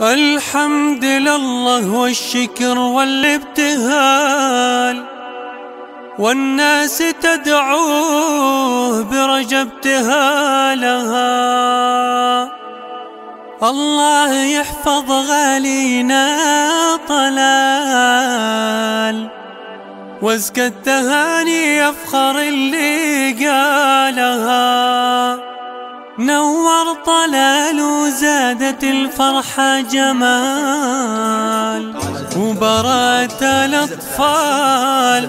الحمد لله والشكر والابتهال، والناس تدعوه برجا ابتهالها. الله يحفظ غالينا طلال، وازكى التهاني يفخر اللي قالها. نور طلال وزادت الفرحة جمال، وبرات الأطفال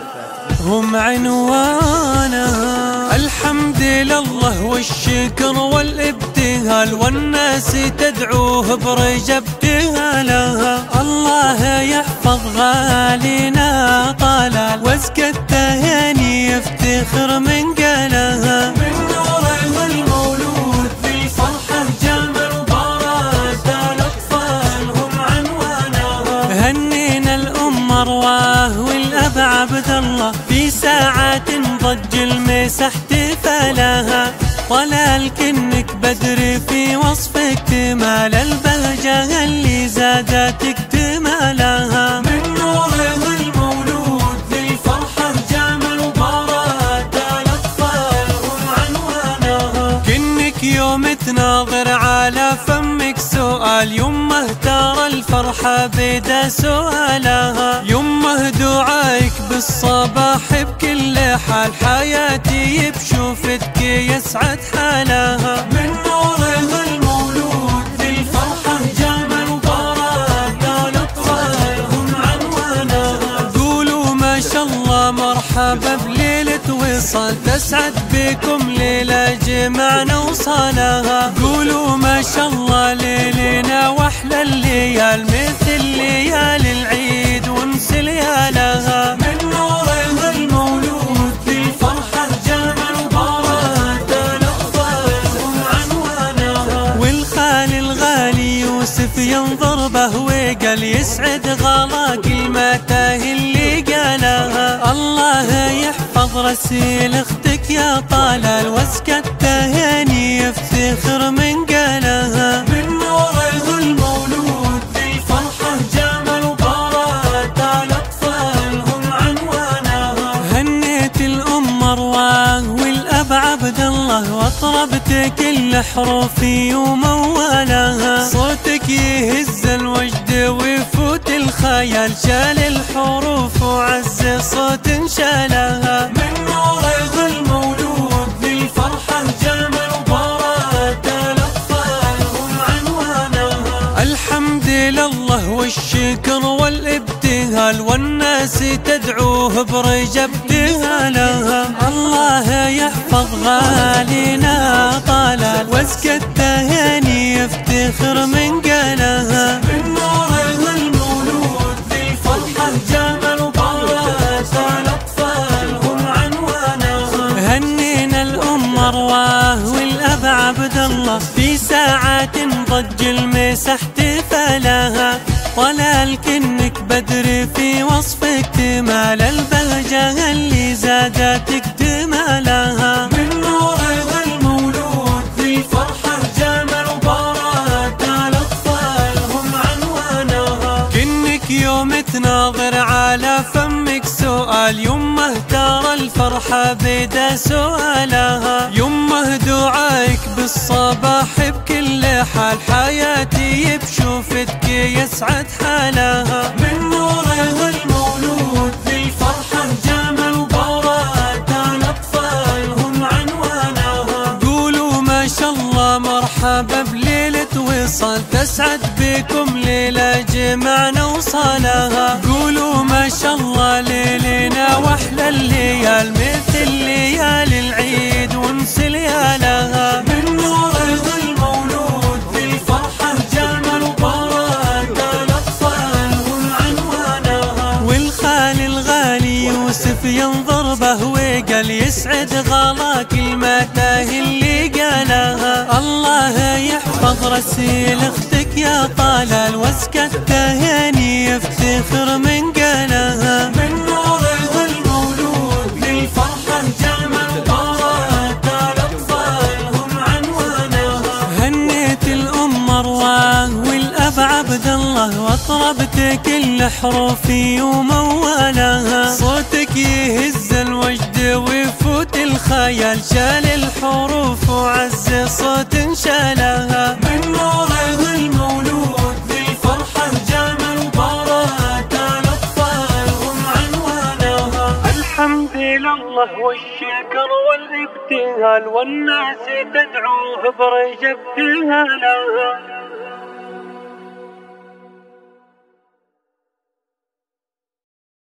هم عنوانها. الحمد لله والشكر والابتهال، والناس تدعوه برجا ابتهالها. الله يحفظ غالينا طلال، وازكى التهاني يفتخر من قالها. من نوره المولود في فرحة جمال، برات الأطفال هم عنوانها. هنينا الأم أرواه والأب عبد الله، في ساعات ضج الميس احتفالها. طلال كنك بدري في وصف اكتمال، البهجة اللي زادت اكتمالها. من نوره المولود في فرحة جمال، وبرات الأطفال هم عنوانها. كنك يوم تناظر على فمك سؤال، يمه ترى الفرحة بدا سؤالها. يمه دعائك بالصباح بكل حال، حياتي بشوفتك يسعد حالها. من نوره المولود في فرحة جمال، وبرات الأطفال هم عنوانها. قولوا ما شاء الله مرحبا بليلة وصال، تسعد بكم ليلة جمعنا وصالها. قولوا ما شاء الله ليلنا واحلى الليال، مثل ليالي العيد ونسي ليالها. من نوره المولود في فرحة جمال، وبرات الأطفال هم عنوانها. والخال الغالي يوسف ينظر به وقال، يسعد غلا كلماته اللي قالها. الله يحفظ رسيل اختك يا طلال، وازكى التهاني يفتخر من قالها. من نوره المولود في فرحة جمال، وبرات الأطفال هم عنوانها. هنيت الأم أرواه والأب عبد الله، وطربت كل حروفي وموالها. صوتك يهز الوجد ويفوت الخيال، شال الحروف وعز صوت انشالها. من نوره المولود في فرحة جمال، وبرات الأطفال هم عنوانها. الحمد لله والشكر والابتهال، والناس تدعوه برجا ابتهالها. الله يحفظ غالينا طلال، وازكى التهاني يفتخر من قالها. من نوره المولود في فرحة جمال، وبرات الأطفال هم عنوانها. هنينا الأم أرواه والأب عبد الله، في ساعات ضج الميس احتفالها. طلال كنك بدري في وصف اكتمال، البهجة اللي زادت اكتمالها. من نوره المولود في فرحة جمال، وبرات الأطفال هم عنوانها. كنك يوم تناظر على فمك سؤال، يمه ترى الفرحة بدا سؤالها. يمه دعائك بالصباح بكل حال، حياتي بشوفتك يسعد حالها. من نوره المولود في فرحة جمال، وبرات الأطفال هم عنوانها. قولوا ما شاء الله مرحبا بليلة وصال، تسعد بكم ليلة جمعنا وصالها. قولوا ما شاء الله ليلنا واحلى الليال، مثل ليالي العيد ونسي ليالها. من نوره المولود في فرحة جمال، وبرات الأطفال هم عنوانها. والخال الغالي يوسف ينظر به وقال، يسعد غلا كلماته اللي قالها. الله يحفظ رسيل اختك يا طلال، وازكى التهاني يفتخر من قالها. من نوره المولود في فرحة جمال، وبرات الأطفال هم عنوانها. هنيت الأم أرواه والأب عبد الله واطربت كل حروفي وموالاها، صوتك يهز الوجد ويفوت الخيال، شال الحروف وعز صوت شالها، من نوره المولود للفرحة الجامل وبراءة الأطفال هم عنوانها. الحمد لله والشكر والابتهال والناس تدعوه برجبتها لها.